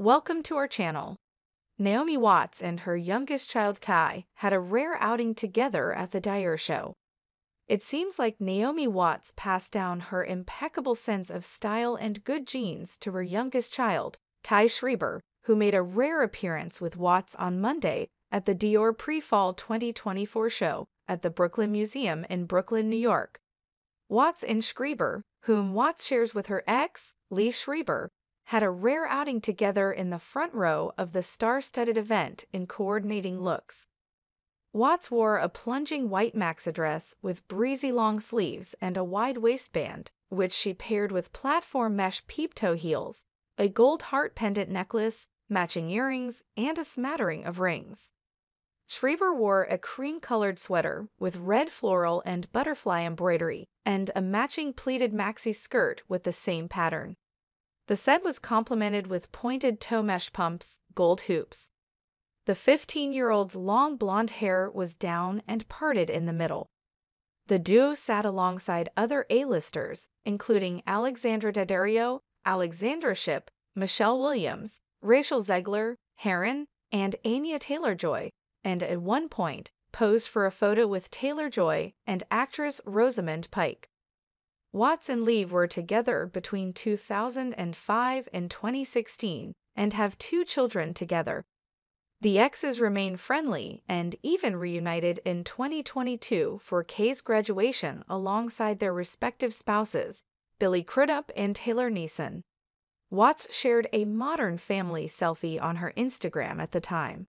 Welcome to our channel. Naomi Watts and her youngest child Kai had a rare outing together at the Dior show. It seems like Naomi Watts passed down her impeccable sense of style and good genes to her youngest child, Kai Schreiber, who made a rare appearance with Watts on Monday at the Dior Pre-Fall 2024 show at the Brooklyn Museum in Brooklyn, New York. Watts and Schreiber, whom Watts shares with her ex, Liev Schreiber, had a rare outing together in the front row of the star-studded event in coordinating looks. Watts wore a plunging white maxi dress with breezy long sleeves and a wide waistband, which she paired with platform mesh peep-toe heels, a gold heart pendant necklace, matching earrings, and a smattering of rings. Schreiber wore a cream-colored sweater with red floral and butterfly embroidery and a matching pleated maxi skirt with the same pattern. The set was complemented with pointed toe mesh pumps, gold hoops. The 15-year-old's long blonde hair was down and parted in the middle. The duo sat alongside other A-listers, including Alexandra Daddario, Alexandra Shipp, Michelle Williams, Rachel Zegler, and Anya Taylor-Joy, and at one point posed for a photo with Taylor-Joy and actress Rosamund Pike. Watts and Liev were together between 2005 and 2016 and have two children together. The exes remain friendly and even reunited in 2022 for Kai's graduation alongside their respective spouses, Billy Crudup and Taylor Neeson. Watts shared a modern family selfie on her Instagram at the time.